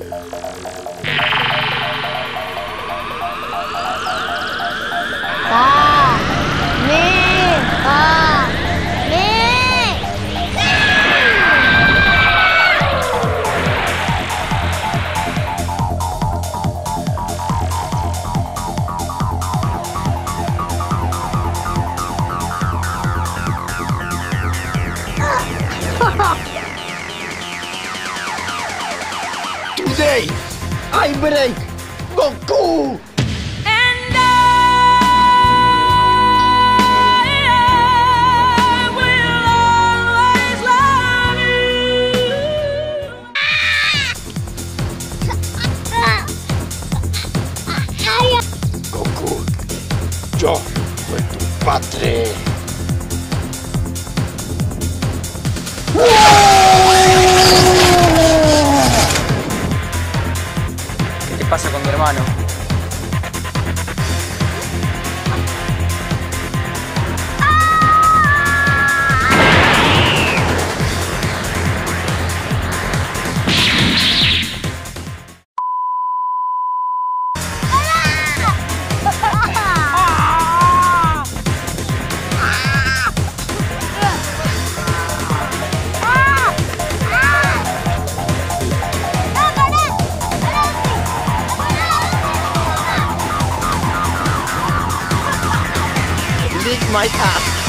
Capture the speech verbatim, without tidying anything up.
Today, I break Goku! And I will always love you! Goku, yo fui tu padre. ¿Qué pasa con tu hermano? My ass.